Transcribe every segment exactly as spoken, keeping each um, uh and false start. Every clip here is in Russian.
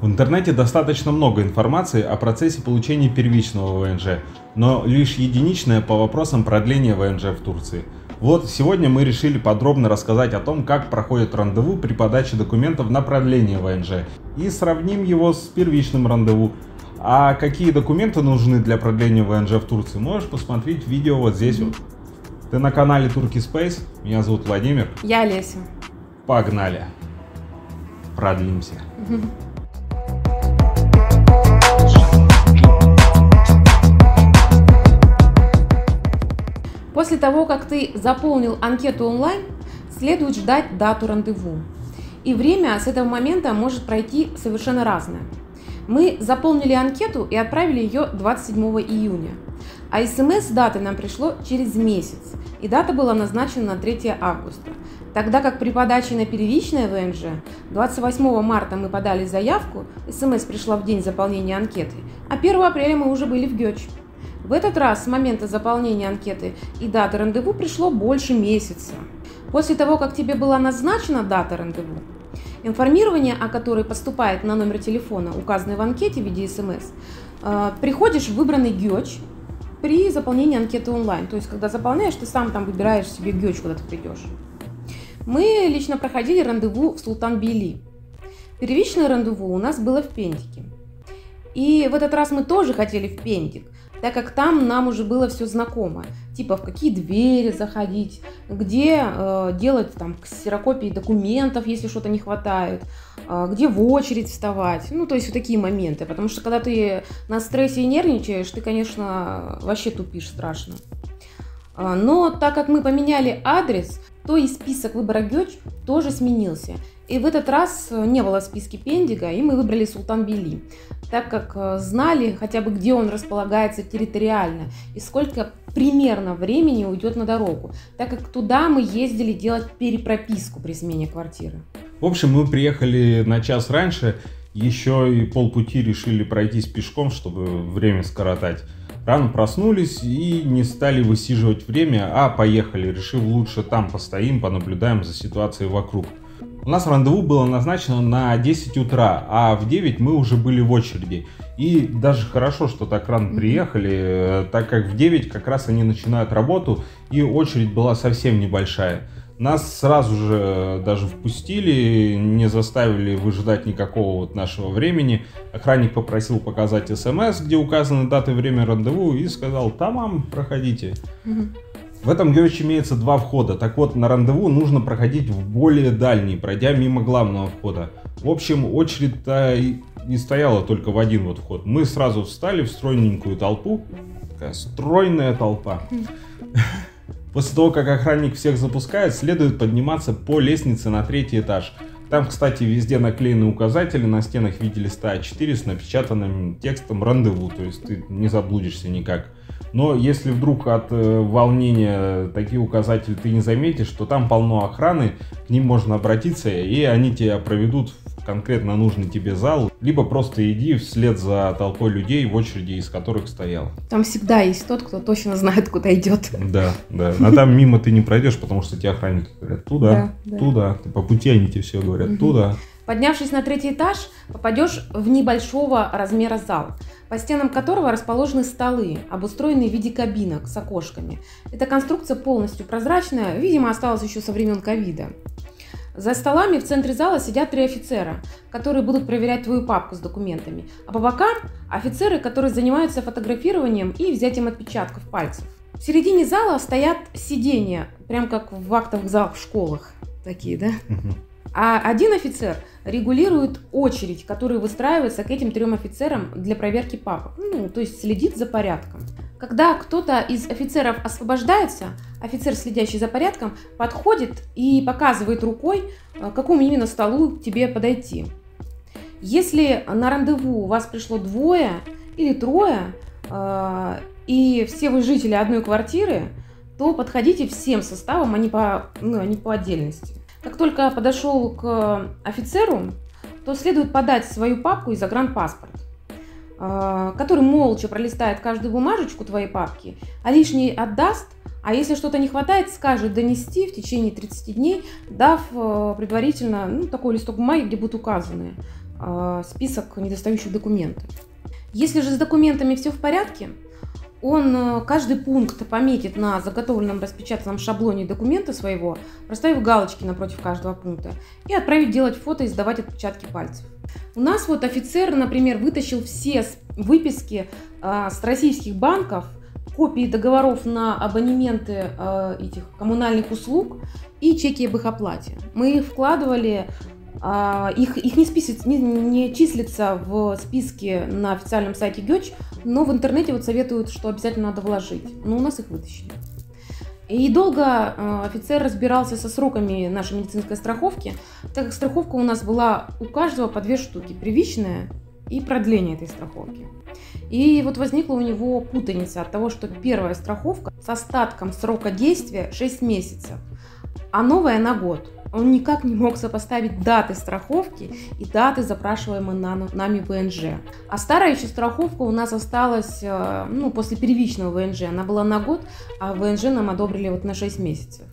В интернете достаточно много информации о процессе получения первичного вэ эн жэ, но лишь единичная по вопросам продления вэ эн жэ в Турции. Вот сегодня мы решили подробно рассказать о том, как проходит рандеву при подаче документов на продление вэ эн жэ и сравним его с первичным рандеву. А какие документы нужны для продления вэ эн жэ в Турции, можешь посмотреть видео вот здесь вот. Ты на канале Turkey Space, меня зовут Владимир. Я Олеся. Погнали. Продлимся. После того, как ты заполнил анкету онлайн, следует ждать дату рандеву. И время с этого момента может пройти совершенно разное. Мы заполнили анкету и отправили ее двадцать седьмого июня, а смс даты нам пришло через месяц, и дата была назначена на третье августа. Тогда как при подаче на первичное вэ эн жэ двадцать восьмого марта мы подали заявку, смс пришла в день заполнения анкеты, а первого апреля мы уже были в ГЕОЧ. В этот раз с момента заполнения анкеты и даты рандеву пришло больше месяца. После того, как тебе была назначена дата рандеву, информирование о которой поступает на номер телефона, указанный в анкете в виде смс, приходишь в выбранный ГЕОЧ при заполнении анкеты онлайн. То есть, когда заполняешь, ты сам там выбираешь себе ГЕОЧ, куда ты придешь. Мы лично проходили рандеву в Султанбили. Первичное рандеву у нас было в Пендике. И в этот раз мы тоже хотели в Пендик, так как там нам уже было все знакомо, типа в какие двери заходить, где э, делать там ксерокопии документов, если что-то не хватает, э, где в очередь вставать, ну то есть вот такие моменты, потому что когда ты на стрессе и нервничаешь, ты, конечно, вообще тупишь страшно. Но так как мы поменяли адрес, то и список выбора ГЕОЧ тоже сменился. И в этот раз не было в списке Пендика, и мы выбрали Султанбили, так как знали хотя бы, где он располагается территориально и сколько примерно времени уйдет на дорогу, так как туда мы ездили делать перепрописку при смене квартиры. В общем, мы приехали на час раньше, еще и полпути решили пройтись пешком, чтобы время скоротать. Рано проснулись и не стали высиживать время, а поехали, решив лучше там постоим, понаблюдаем за ситуацией вокруг. У нас рандеву было назначено на десять утра, а в девять мы уже были в очереди. И даже хорошо, что так рано приехали, так как в девять как раз они начинают работу, и очередь была совсем небольшая. Нас сразу же даже впустили, не заставили выжидать никакого вот нашего времени. Охранник попросил показать смс, где указаны даты и время рандеву, и сказал: «Тамам, проходите». Угу. В этом ГЕОЧ имеется два входа. Так вот, на рандеву нужно проходить в более дальний, пройдя мимо главного входа. В общем, очередь-то не стояла только в один вот вход. Мы сразу встали в стройненькую толпу. Такая стройная толпа. После того, как охранник всех запускает, следует подниматься по лестнице на третий этаж. Там, кстати, везде наклеены указатели, на стенах в виде листа а четыре с напечатанным текстом рандеву, то есть ты не заблудишься никак. Но если вдруг от волнения такие указатели ты не заметишь, то там полно охраны, к ним можно обратиться, и они тебя проведут в конкретно нужный тебе зал, либо просто иди вслед за толпой людей, в очереди из которых стоял. Там всегда есть тот, кто точно знает, куда идет. Да, да. А там мимо ты не пройдешь, потому что тебя охранники говорят: туда, да, туда. Да. По пути они тебе все говорят: угу. Туда. Поднявшись на третий этаж, попадешь в небольшого размера зал, по стенам которого расположены столы, обустроенные в виде кабинок с окошками. Эта конструкция полностью прозрачная, видимо, осталась еще со времен ковида. За столами в центре зала сидят три офицера, которые будут проверять твою папку с документами, а по бокам офицеры, которые занимаются фотографированием и взятием отпечатков пальцев. В середине зала стоят сиденья, прям как в актовых залах в школах, такие, да? А один офицер регулирует очередь, которая выстраивается к этим трем офицерам для проверки папок, ну, то есть следит за порядком. Когда кто-то из офицеров освобождается, офицер, следящий за порядком, подходит и показывает рукой, к какому именно столу тебе подойти. Если на рандеву вас пришло двое или трое, и все вы жители одной квартиры, то подходите всем составом, а не по, ну, а не по отдельности. Как только подошел к офицеру, то следует подать свою папку и загранпаспорт, который молча пролистает каждую бумажечку твоей папки, а лишний отдаст, а если что-то не хватает, скажет донести в течение тридцати дней, дав предварительно ну, такой листок бумаги, где будут указаны список недостающих документов. Если же с документами все в порядке, он каждый пункт пометит на заготовленном распечатанном шаблоне документа своего, проставив галочки напротив каждого пункта, и отправит делать фото и сдавать отпечатки пальцев. У нас вот офицер, например, вытащил все выписки э, с российских банков, копии договоров на абонементы э, этих коммунальных услуг и чеки об их оплате. Мы их вкладывали, э, их, их не, список, не, не числится в списке на официальном сайте ГЕОЧ, но в интернете вот советуют, что обязательно надо вложить. Но у нас их вытащили. И долго э, офицер разбирался со сроками нашей медицинской страховки, так как страховка у нас была у каждого по две штуки, первичная и продление этой страховки. И вот возникла у него путаница от того, что первая страховка с остатком срока действия шесть месяцев, а новая на год. Он никак не мог сопоставить даты страховки и даты, запрашиваемые нами ВНЖ. А старая еще страховка у нас осталась, ну, после первичного ВНЖ. Она была на год, а ВНЖ нам одобрили вот на шесть месяцев.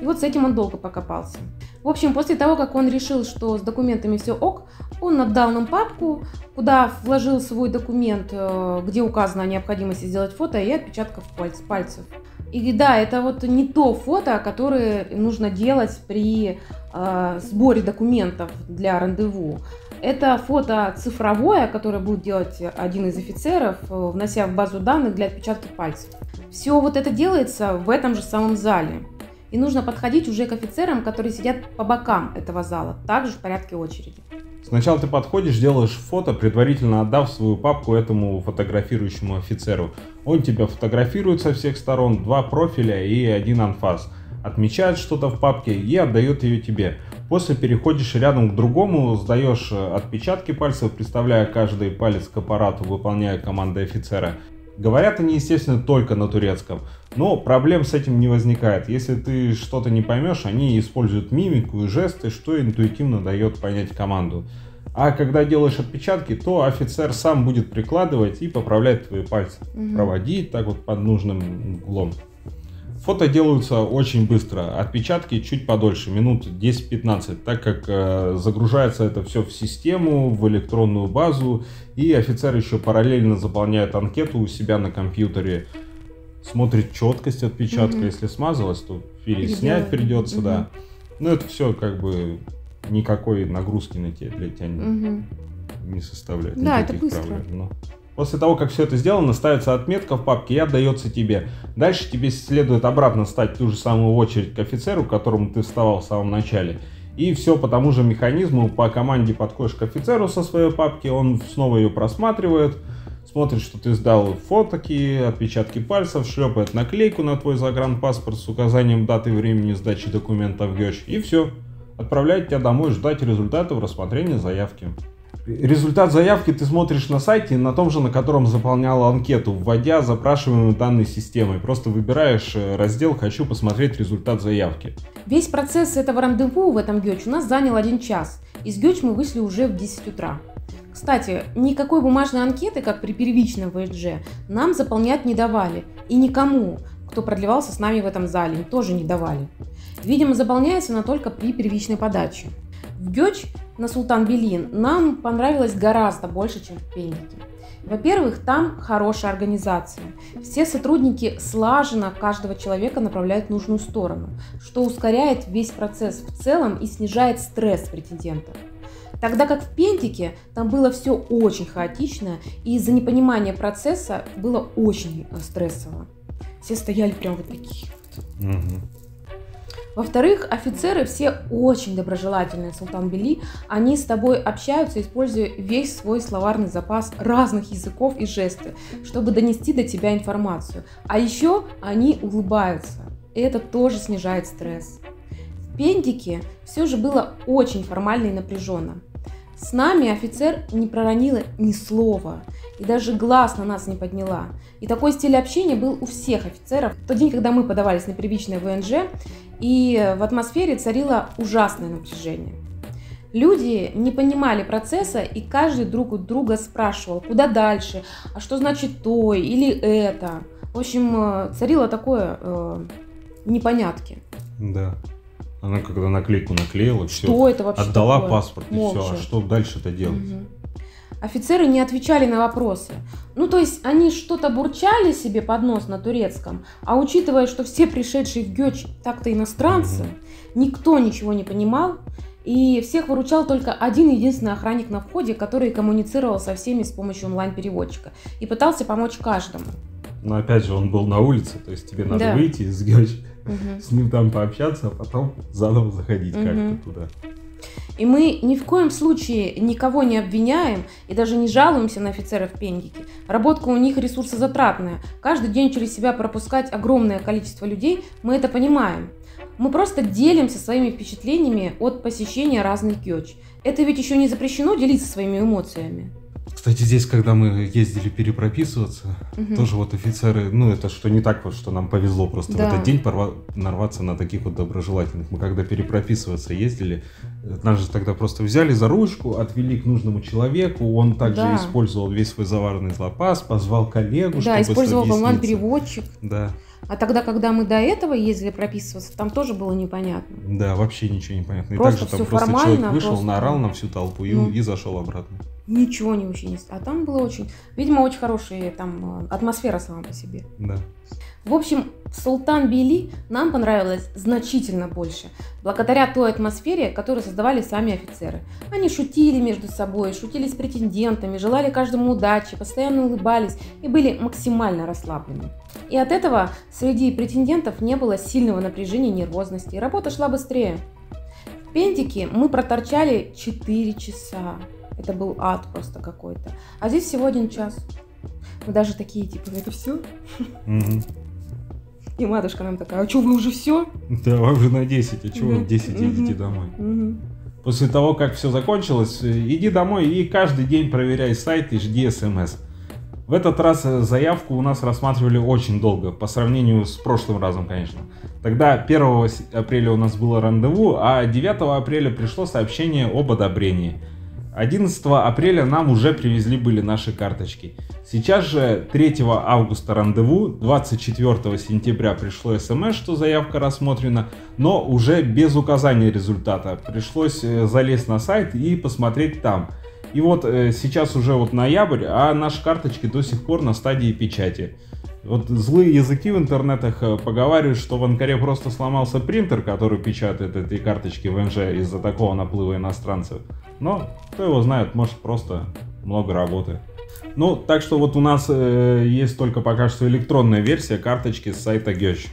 И вот с этим он долго покопался. В общем, после того, как он решил, что с документами все ок, он отдал нам папку, куда вложил свой документ, где указано о необходимости сделать фото и отпечатков пальцев. И да, это вот не то фото, которое нужно делать при э, сборе документов для рандеву. Это фото цифровое, которое будет делать один из офицеров, внося в базу данных для отпечатков пальцев. Все вот это делается в этом же самом зале. И нужно подходить уже к офицерам, которые сидят по бокам этого зала, также в порядке очереди. Сначала ты подходишь, делаешь фото, предварительно отдав свою папку этому фотографирующему офицеру. Он тебя фотографирует со всех сторон, два профиля и один анфас. Отмечает что-то в папке и отдает ее тебе. После переходишь рядом к другому, сдаешь отпечатки пальцев, приставляя каждый палец к аппарату, выполняя команды офицера. Говорят они, естественно, только на турецком, но проблем с этим не возникает. Если ты что-то не поймешь, они используют мимику и жесты, что интуитивно дает понять команду. А когда делаешь отпечатки, то офицер сам будет прикладывать и поправлять твои пальцы, угу. Проводить так вот под нужным углом. Фото делаются очень быстро, отпечатки чуть подольше, минут десять-пятнадцать, так как э, загружается это все в систему, в электронную базу, и офицер еще параллельно заполняет анкету у себя на компьютере, смотрит четкость отпечатка, угу. Если смазалось, то переснять придется, угу. Да. Но это все как бы никакой нагрузки на тебя, для тебя угу. не составляет. Да, это быстро. Проблем, но... После того, как все это сделано, ставится отметка в папке и отдается тебе. Дальше тебе следует обратно стать в ту же самую очередь к офицеру, к которому ты вставал в самом начале. И все по тому же механизму, по команде подходишь к офицеру со своей папки, он снова ее просматривает, смотрит, что ты сдал фотоки, отпечатки пальцев, шлепает наклейку на твой загранпаспорт с указанием даты и времени сдачи документов в ГЕОЧ. И все. Отправляет тебя домой ждать результатов рассмотрения заявки. Результат заявки ты смотришь на сайте, на том же, на котором заполняла анкету, вводя запрашиваемые данные системой. Просто выбираешь раздел «Хочу посмотреть результат заявки». Весь процесс этого рандеву в этом ГЕОЧ у нас занял один час. Из ГЕОЧ мы вышли уже в десять утра. Кстати, никакой бумажной анкеты, как при первичном ВНЖ, нам заполнять не давали. И никому, кто продлевался с нами в этом зале, им тоже не давали. Видимо, заполняется она только при первичной подаче. В ГЕОЧ на Султанбили нам понравилось гораздо больше, чем в Пендике. Во-первых, там хорошая организация. Все сотрудники слаженно каждого человека направляют в нужную сторону, что ускоряет весь процесс в целом и снижает стресс претендента. Тогда как в Пендике там было все очень хаотично, и из-за непонимания процесса было очень стрессово. Все стояли прям вот такие вот. Угу. Во-вторых, офицеры все очень доброжелательные в Султанбили, они с тобой общаются, используя весь свой словарный запас разных языков и жестов, чтобы донести до тебя информацию. А еще они улыбаются, и это тоже снижает стресс. В Пендике все же было очень формально и напряженно. С нами офицер не проронила ни слова, и даже глаз на нас не подняла. И такой стиль общения был у всех офицеров. В тот день, когда мы подавались на первичное ВНЖ, и в атмосфере царило ужасное напряжение. Люди не понимали процесса, и каждый друг у друга спрашивал, куда дальше, а что значит то или это. В общем, царило такое э, непонятки. Да. Она когда наклейку наклеила, что все, это вообще отдала такое? Паспорт и молча. Все, а что дальше-то делать? Угу. Офицеры не отвечали на вопросы. Ну, то есть они что-то бурчали себе под нос на турецком, а учитывая, что все пришедшие в ГЕОЧ так-то иностранцы, угу. никто ничего не понимал, и всех выручал только один единственный охранник на входе, который коммуницировал со всеми с помощью онлайн-переводчика и пытался помочь каждому. Но опять же, он был на улице, то есть тебе надо да. выйти из ГЕОЧ, угу. с ним там пообщаться, а потом заново заходить угу. как-то туда. И мы ни в коем случае никого не обвиняем и даже не жалуемся на офицеров Пендики. Работка у них ресурсозатратная. Каждый день через себя пропускать огромное количество людей, мы это понимаем. Мы просто делимся своими впечатлениями от посещения разных гёч. Это ведь еще не запрещено делиться своими эмоциями. Кстати, здесь, когда мы ездили перепрописываться, угу. тоже вот офицеры, ну это что не так вот, что нам повезло просто да. в этот день порва- нарваться на таких вот доброжелательных. Мы когда перепрописываться ездили, нас же тогда просто взяли за ручку, отвели к нужному человеку, он также да. использовал весь свой заваренный запас, позвал коллегу, да, чтобы использовал онлайн-переводчик. Да. А тогда, когда мы до этого ездили прописываться, там тоже было непонятно. Да, вообще ничего не понятно. И просто также там просто человек вышел, просто... наорал на всю толпу и, ну, и зашел обратно. Ничего не очень. А там было очень, видимо, очень хорошая там атмосфера сама по себе. Да. В общем, Султанбили нам понравилось значительно больше, благодаря той атмосфере, которую создавали сами офицеры. Они шутили между собой, шутили с претендентами, желали каждому удачи, постоянно улыбались и были максимально расслаблены. И от этого среди претендентов не было сильного напряжения и нервозности, и работа шла быстрее. В Пендике мы проторчали четыре часа. Это был ад просто какой-то. А здесь всего один час. Мы даже такие, типа, это все? Mm-hmm. И матушка нам такая, а что, вы уже все? Да, вы уже на десять, а чего вы mm-hmm. десять mm-hmm. идите домой? Mm-hmm. После того, как все закончилось, иди домой и каждый день проверяй сайт и жди смс. В этот раз заявку у нас рассматривали очень долго, по сравнению с прошлым разом, конечно. Тогда первого апреля у нас было рандеву, а девятого апреля пришло сообщение об одобрении. одиннадцатого апреля нам уже привезли были наши карточки. Сейчас же третьего августа рандеву, двадцать четвёртого сентября пришло смс, что заявка рассмотрена, но уже без указания результата. Пришлось залезть на сайт и посмотреть там. И вот сейчас уже вот ноябрь, а наши карточки до сих пор на стадии печати. Вот злые языки в интернетах поговаривают, что в Анкаре просто сломался принтер, который печатает эти карточки вэ эн жэ из-за такого наплыва иностранцев. Но кто его знает, может просто много работы. Ну, так что вот у нас э, есть только пока что электронная версия карточки с сайта ГЕОЧ.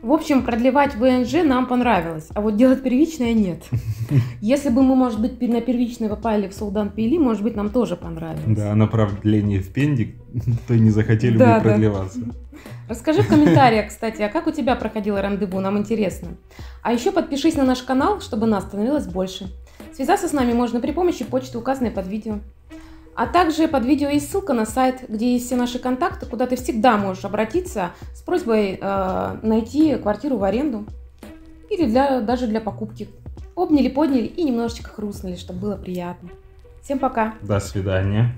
В общем, продлевать вэ эн жэ нам понравилось, а вот делать первичное нет. Если бы мы, может быть, на первичное попали в Султанбили, может быть, нам тоже понравилось. Да, на продление в Пендик, то и не захотели да, бы да. продлеваться. Расскажи в комментариях, кстати, а как у тебя проходило рандеву, нам интересно. А еще подпишись на наш канал, чтобы нас становилось больше. Связаться с нами можно при помощи почты, указанной под видео. А также под видео есть ссылка на сайт, где есть все наши контакты, куда ты всегда можешь обратиться с просьбой э, найти квартиру в аренду или для, даже для покупки. Обняли, подняли и немножечко хрустнули, чтобы было приятно. Всем пока! До свидания!